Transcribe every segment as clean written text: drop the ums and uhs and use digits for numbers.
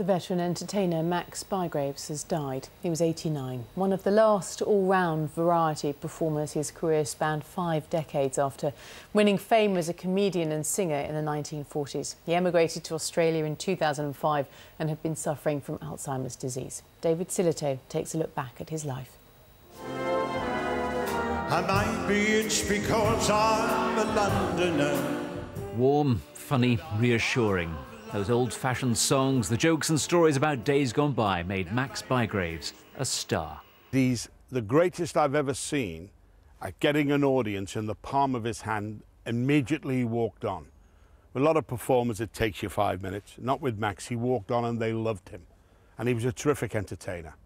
The veteran entertainer Max Bygraves has died. He was 89, one of the last all-round variety performers. His career spanned 5 decades after winning fame as a comedian and singer in the 1940s. He emigrated to Australia in 2005 and had been suffering from Alzheimer's disease. David Silito takes a look back at his life. I might be it's because I'm a Londoner. Warm, funny, reassuring. Those old-fashioned songs, the jokes and stories about days gone by made Max Bygraves a star. He's the greatest I've ever seen at getting an audience in the palm of his hand. Immediately he walked on. With a lot of performers, it takes you 5 minutes. Not with Max. He walked on and they loved him. And he was a terrific entertainer.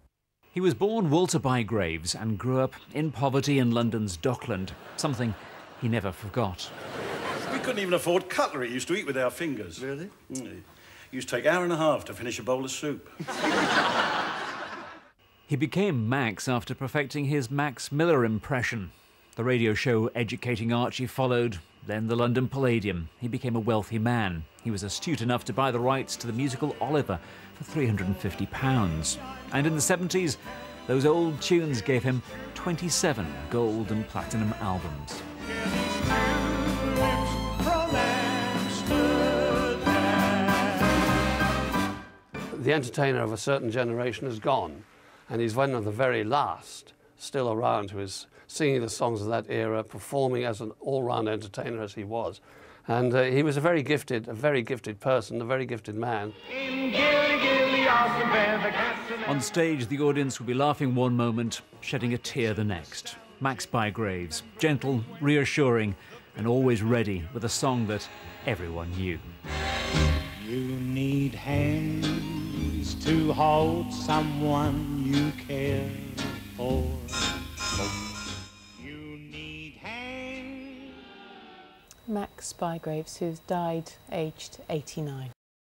He was born Walter Bygraves and grew up in poverty in London's Dockland, something he never forgot. We couldn't even afford cutlery. We used to eat with our fingers. Really? Mm. It used to take 1.5 hours to finish a bowl of soup. He became Max after perfecting his Max Miller impression. The radio show Educating Archie followed, then the London Palladium. He became a wealthy man. He was astute enough to buy the rights to the musical Oliver for £350. And in the 70s, those old tunes gave him 27 gold and platinum albums. The entertainer of a certain generation is gone, and he's one of the very last still around who is singing the songs of that era, performing as an all-round entertainer as he was. And he was a very gifted person, a very gifted man. On stage, the audience would be laughing one moment, shedding a tear the next. Max Bygraves, gentle, reassuring, and always ready with a song that everyone knew. You need hands to hold someone you care for. You need hands. Max Bygraves, who's died aged 89.